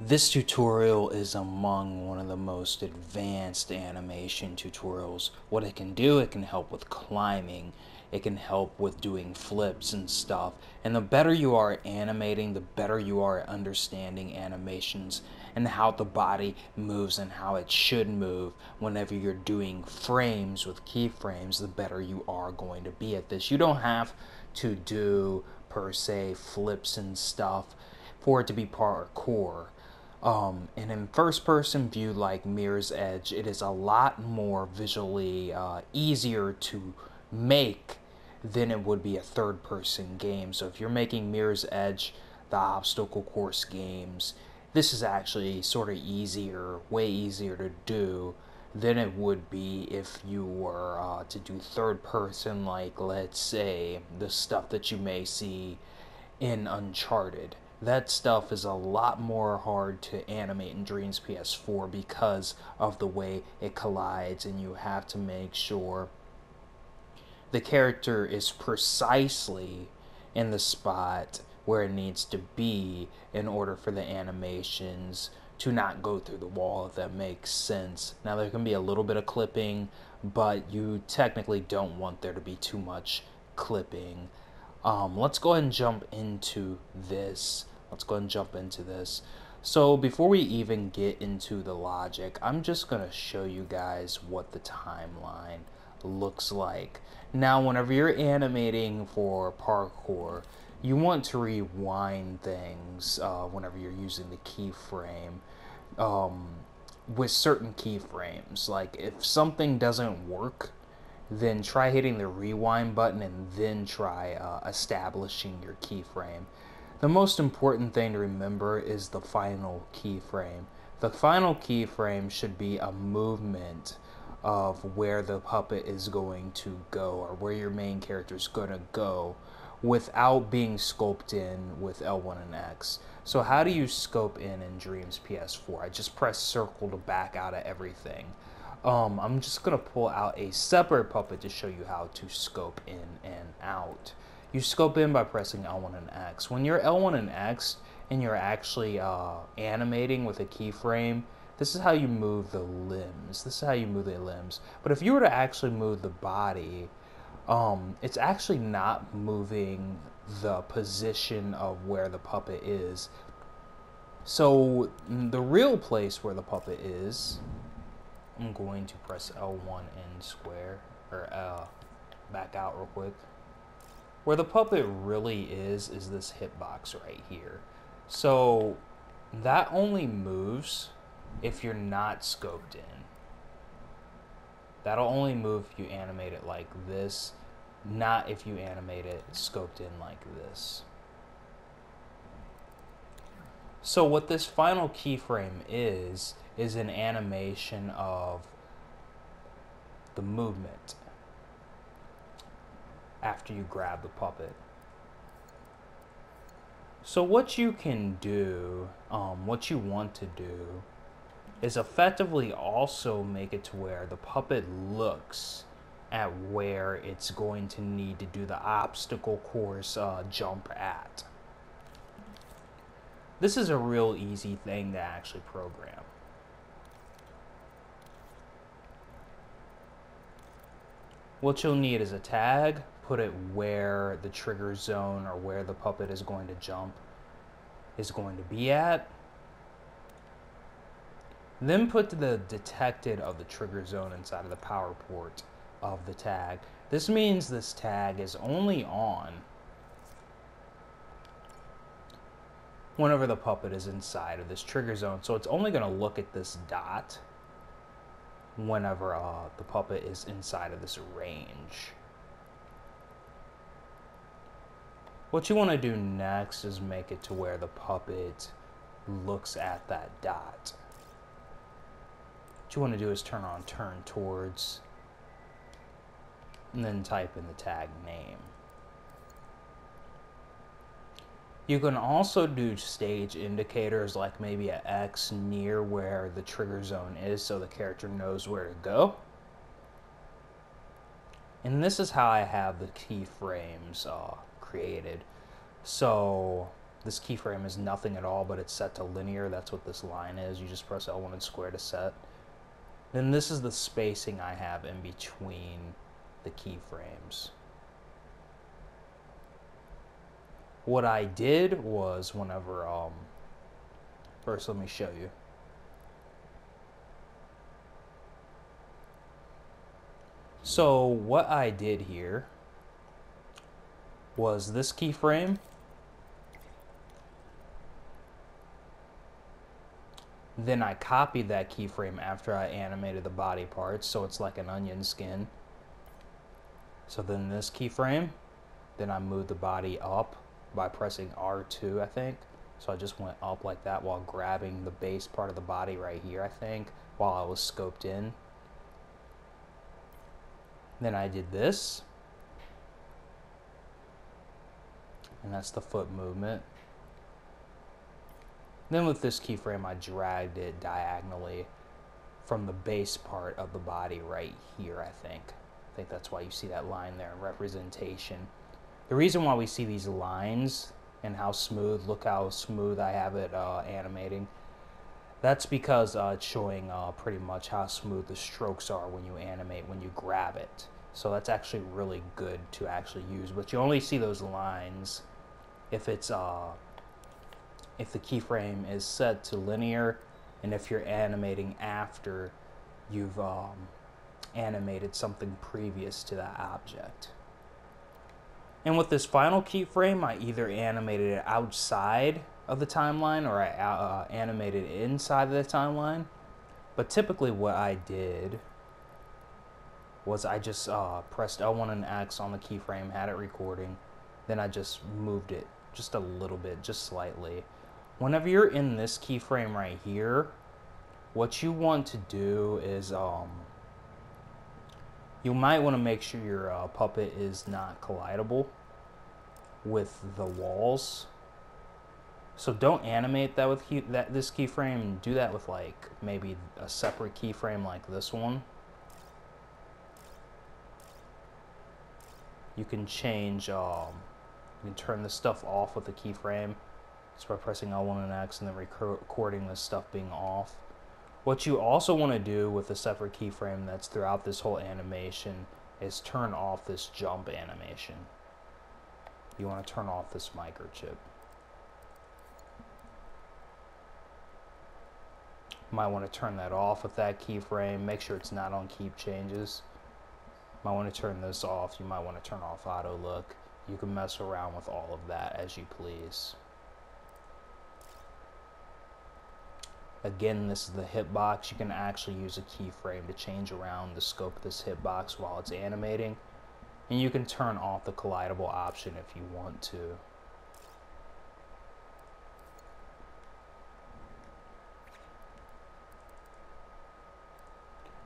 This tutorial is among one of the most advanced animation tutorials. What it can do, it can help with climbing, it can help with doing flips and stuff. And the better you are at animating, the better you are at understanding animations and how the body moves and how it should move. Whenever you're doing frames with keyframes, the better you are going to be at this. You don't have to do, per se, flips and stuff for it to be parkour. And in first person view like Mirror's Edge, it is a lot more visually easier to make than it would be a third person game. So if you're making Mirror's Edge, the obstacle course games, this is actually sort of easier, way easier to do than it would be if you were to do third person, like let's say the stuff that you may see in Uncharted. That stuff is a lot more hard to animate in Dreams PS4 because of the way it collides, and you have to make sure the character is precisely in the spot where it needs to be in order for the animations to not go through the wall, if that makes sense. Now there can be a little bit of clipping, but you technically don't want there to be too much clipping. Let's go ahead and jump into this. So before we even get into the logic, I'm just going to show you guys what the timeline looks like. Now, whenever you're animating for parkour, you want to rewind things whenever you're using the keyframe with certain keyframes. Like if something doesn't work, then try hitting the rewind button and then try establishing your keyframe. The most important thing to remember is the final keyframe. The final keyframe should be a movement of where the puppet is going to go, or where your main character is going to go, without being scoped in with L1 and X. So how do you scope in Dreams PS4? I just press circle to back out of everything. I'm just going to pull out a separate puppet to show you how to scope in and out. You scope in by pressing L1 and X. When you're L1 and X and you're actually animating with a keyframe, this is how you move the limbs. But if you were to actually move the body, it's actually not moving the position of where the puppet is. So the real place where the puppet is, I'm going to press L1 and square, or back out real quick. Where the puppet really is this hitbox right here. So that only moves if you're not scoped in. That'll only move if you animate it like this, not if you animate it scoped in like this. So what this final keyframe is an animation of the movement after you grab the puppet. So what you can do, what you want to do, is effectively also make it to where the puppet looks at where it's going to need to do the obstacle course jump at. This is a real easy thing to actually program. What you'll need is a tag, put it where the trigger zone or where the puppet is going to jump is going to be at. Then put the detected of the trigger zone inside of the power port of the tag. This means this tag is only on whenever the puppet is inside of this trigger zone. So it's only going to look at this dot whenever the puppet is inside of this range. What you want to do next is make it to where the puppet looks at that dot. What you want to do is turn on turn towards, and then type in the tag name. You can also do stage indicators, like maybe an X near where the trigger zone is so the character knows where to go. And this is how I have the keyframes created. So This keyframe is nothing at all, but it's set to linear. That's what this line is. You just press L1 and square to set. Then this is the spacing I have in between the keyframes. What I did was whenever, first let me show you. So what I did here was this keyframe, then I copied that keyframe after I animated the body parts, so it's like an onion skin. So then this keyframe, then I moved the body up by pressing R2, I think. So I just went up like that while grabbing the base part of the body right here, I think, while I was scoped in. Then I did this. And that's the foot movement. Then with this keyframe, I dragged it diagonally from the base part of the body right here, I think. I think that's why you see that line there in representation. The reason why we see these lines and how smooth, look how smooth I have it animating, that's because it's showing pretty much how smooth the strokes are when you animate, when you grab it. So that's actually really good to actually use, but you only see those lines if it's if the keyframe is set to linear and if you're animating after you've animated something previous to that object. And with this final keyframe, I either animated it outside of the timeline or I animated it inside of the timeline. But typically what I did was I just pressed L1 and X on the keyframe, had it recording, then I just moved it just a little bit, just slightly. Whenever you're in this keyframe right here, what you want to do is you might want to make sure your puppet is not collidable with the walls. So don't animate that with this keyframe. Do that with like maybe a separate keyframe like this one. You can change, you can turn this stuff off with the keyframe just by pressing L1 and X and then recording this stuff being off. What you also want to do with a separate keyframe that's throughout this whole animation is turn off this jump animation. You want to turn off this microchip. Might want to turn that off with that keyframe. Make sure it's not on keep changes. Might want to turn this off. You might want to turn off auto look. You can mess around with all of that as you please. Again, this is the hitbox. You can actually use a keyframe to change around the scope of this hitbox while it's animating. And you can turn off the collidable option if you want to.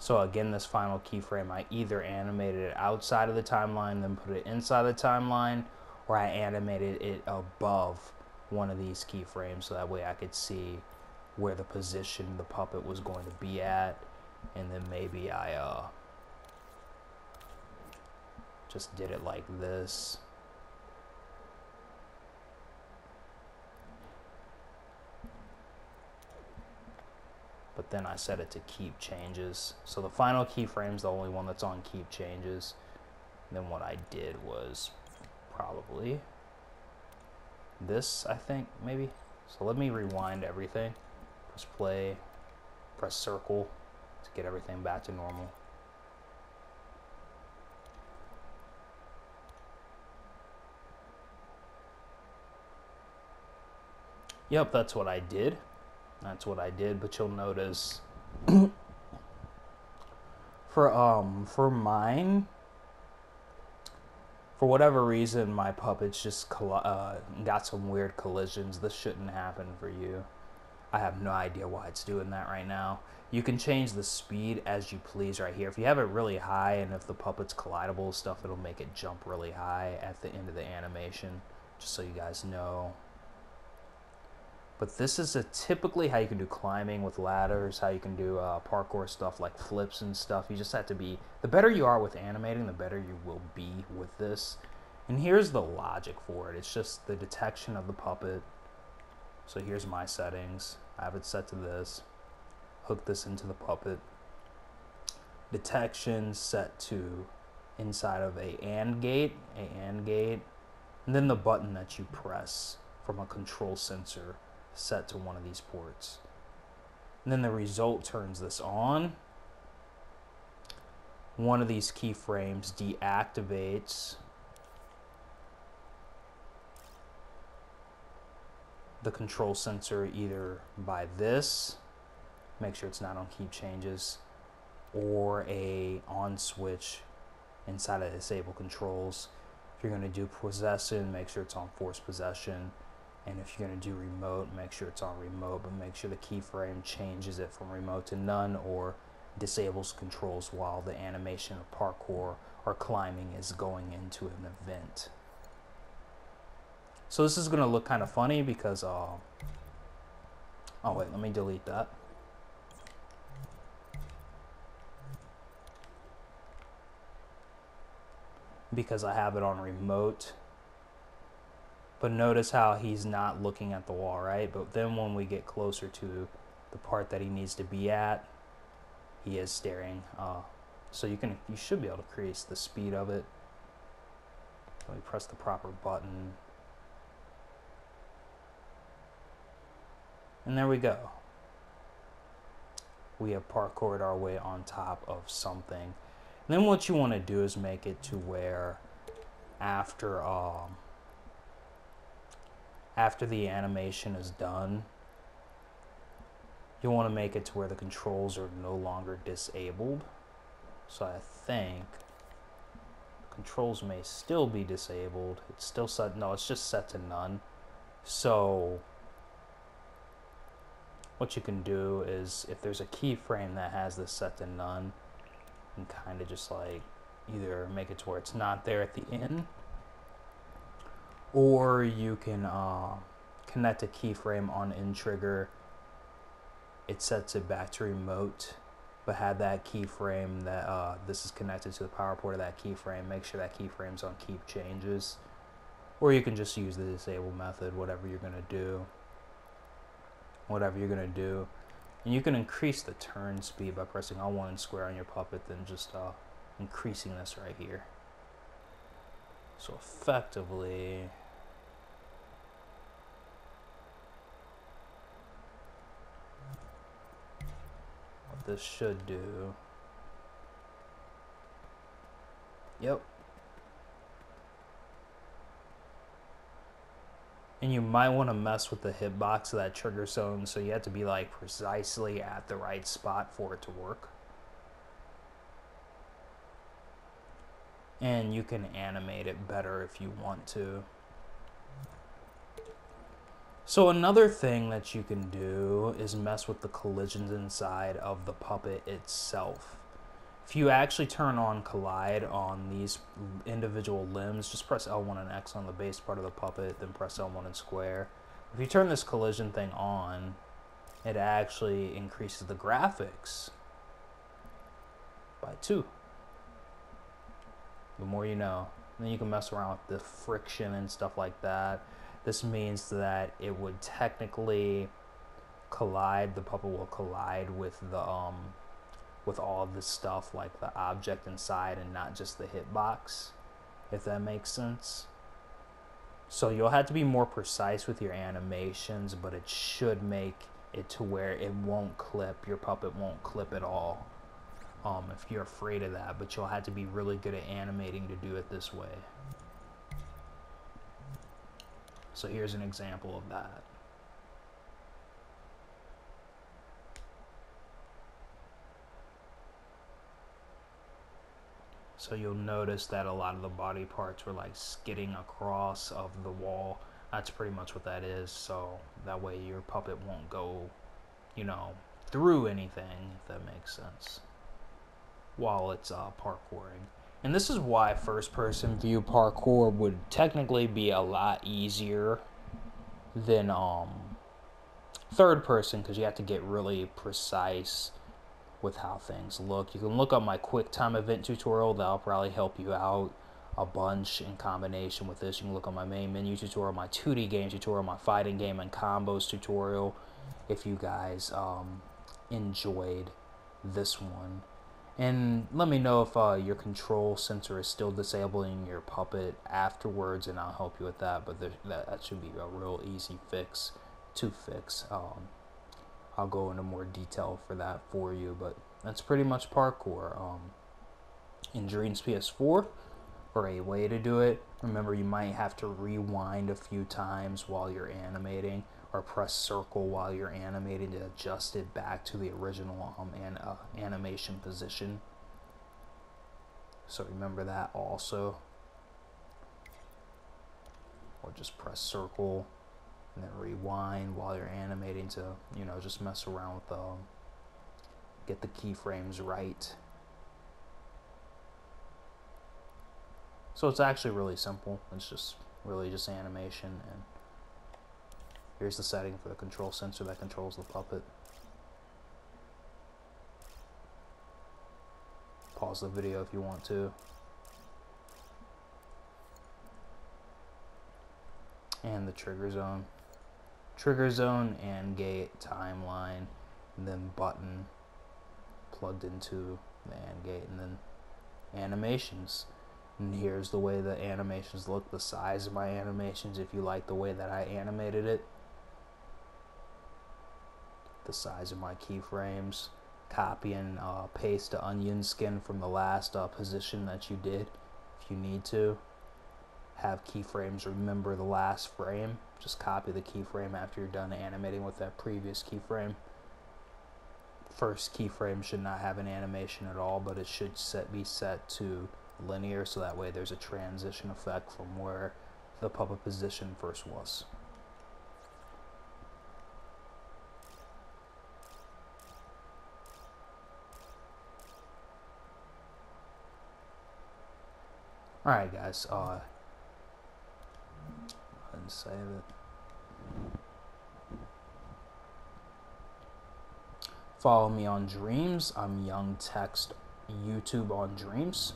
So again, this final keyframe, I either animated it outside of the timeline, then put it inside the timeline, or I animated it above one of these keyframes so that way I could see where the position the puppet was going to be at, and then maybe I just did it like this. But then I set it to keep changes. So the final keyframe is the only one that's on keep changes. And then what I did was probably this, I think, maybe. So let me rewind everything. Press play, press circle to get everything back to normal. Yep, that's what I did. That's what I did, but you'll notice for mine, for whatever reason, my puppets just got some weird collisions. This shouldn't happen for you. I have no idea why it's doing that right now. You can change the speed as you please right here. If you have it really high and if the puppet's collidable stuff, it'll make it jump really high at the end of the animation, just so you guys know. But this is typically how you can do climbing with ladders, how you can do parkour stuff like flips and stuff. You just have to be, the better you are with animating, the better you will be with this. And here's the logic for it. It's just the detection of the puppet, So here's my settings. I have it set to this. Hook this into the puppet. Detection set to inside of an AND gate, and then the button that you press from a control sensor set to one of these ports. And then the result turns this on. One of these keyframes deactivates the control sensor either by this, make sure it's not on keep changes, or a on switch inside of disable controls. If you're going to do possession, make sure it's on force possession. And if you're going to do remote, make sure it's on remote, but make sure the keyframe changes it from remote to none or disables controls while the animation of parkour or climbing is going into an event. So this is going to look kind of funny because, oh wait, let me delete that. Because I have it on remote. But notice how he's not looking at the wall, right? But then when we get closer to the part that he needs to be at, he is staring. So you should be able to create the speed of it. Let me press the proper button. And there we go. We have parkoured our way on top of something. And then what you want to do is make it to where after the animation is done, you want to make it to where the controls are no longer disabled. So I think controls may still be disabled. It's still set, no, it's just set to none. So what you can do is if there's a keyframe that has this set to none, and kind of just like either make it to where it's not there at the end, or you can connect a keyframe on end trigger. It sets it back to remote, but have that keyframe that this is connected to the power port of that keyframe. Make sure that keyframe's on keep changes, or you can just use the disable method. Whatever you're gonna do. And you can increase the turn speed by pressing L1 and square on your puppet, then just increasing this right here. So effectively, what this should do, yep. And you might want to mess with the hitbox of that trigger zone, so you have to be like precisely at the right spot for it to work. And you can animate it better if you want to. So another thing that you can do is mess with the collisions inside of the puppet itself. If you actually turn on collide on these individual limbs, just press L1 and X on the base part of the puppet, then press L1 and square. If you turn this collision thing on, it actually increases the graphics by 2. The more you know. And then you can mess around with the friction and stuff like that. This means that it would technically collide, the puppet will collide with the with all of this stuff, like the object inside and not just the hitbox, if that makes sense. So you'll have to be more precise with your animations, but it should make it to where it won't clip, your puppet won't clip at all, if you're afraid of that, but you'll have to be really good at animating to do it this way. So here's an example of that. So you'll notice that a lot of the body parts were like skidding across of the wall. That's pretty much what that is. So that way your puppet won't go, you know, through anything, if that makes sense, while it's parkouring. And this is why first person view parkour would technically be a lot easier than third person, because you have to get really precise with how things look. You can look up my quick time event tutorial, that'll probably help you out. a bunch in combination with this. You can look on my main menu tutorial, my 2D game tutorial, my fighting game and combos tutorial if you guys enjoyed this one. And let me know if your control sensor is still disabling your puppet afterwards, and I'll help you with that. But that should be a real easy fix to fix. I'll go into more detail for that for you, but that's pretty much parkour in Dreams PS4, or a way to do it. Remember, you might have to rewind a few times while you're animating, or press circle while you're animating to adjust it back to the original animation position. So remember that also. Or just press circle and then rewind while you're animating to, you know, just mess around with get the keyframes right. So it's actually really simple. It's just really just animation. And here's the setting for the control sensor that controls the puppet. Pause the video if you want to. And the trigger zone. Trigger zone and gate, timeline, and then button plugged into the AND gate, and then animations. And here's the way the animations look, the size of my animations, if you like the way that I animated it. The size of my keyframes, copy and paste the onion skin from the last position that you did if you need to. Have keyframes remember the last frame, just copy the keyframe after you're done animating with that previous keyframe. First keyframe should not have an animation at all, but it should be set to linear, so that way there's a transition effect from where the puppet position first was. Alright guys, go ahead and save it. Follow me on Dreams. I'm Young Text YouTube on Dreams.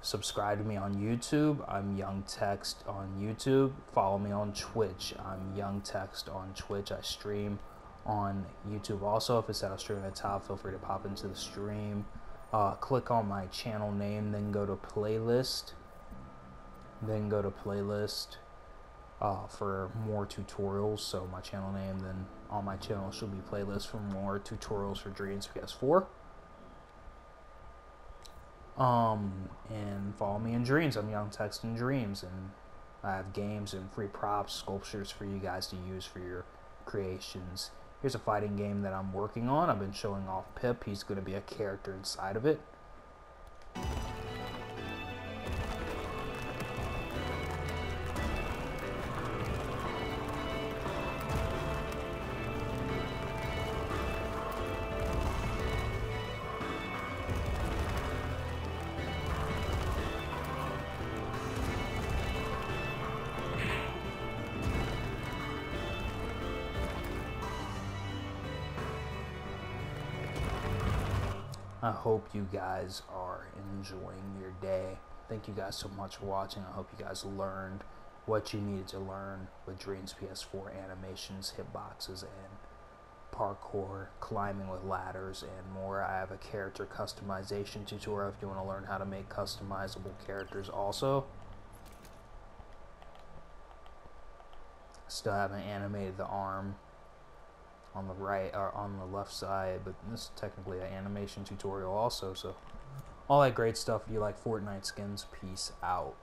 Subscribe to me on YouTube. I'm Young Text on YouTube. Follow me on Twitch. I'm Young Text on Twitch. I stream on YouTube also. If it said I stream at the top, feel free to pop into the stream. Click on my channel name, then go to playlist. Then go to playlist for more tutorials. So my channel name, then on my channel should be playlist for more tutorials for Dreams PS4. And follow me in Dreams. I'm Young Text in Dreams, and I have games and free props, sculptures for you guys to use for your creations. Here's a fighting game that I'm working on. I've been showing off Pip. He's going to be a character inside of it. I hope you guys are enjoying your day. Thank you guys so much for watching. I hope you guys learned what you needed to learn with Dreams PS4 animations, hitboxes, and parkour, climbing with ladders, and more. I have a character customization tutorial if you want to learn how to make customizable characters also. Still haven't animated the arm on the right or on the left side, but this is technically an animation tutorial also. So all that great stuff. If you like Fortnite skins, peace out.